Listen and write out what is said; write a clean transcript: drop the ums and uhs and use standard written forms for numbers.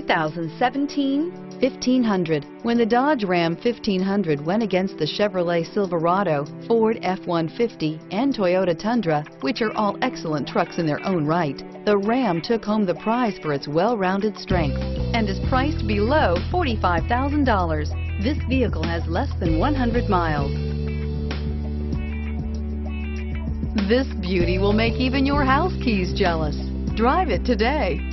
2017 1500. When the Dodge Ram 1500 went against the Chevrolet Silverado, Ford F-150, and Toyota Tundra, which are all excellent trucks in their own right, the Ram took home the prize for its well-rounded strength and is priced below $45,000. This vehicle has less than 100 miles. This beauty will make even your house keys jealous. Drive it today.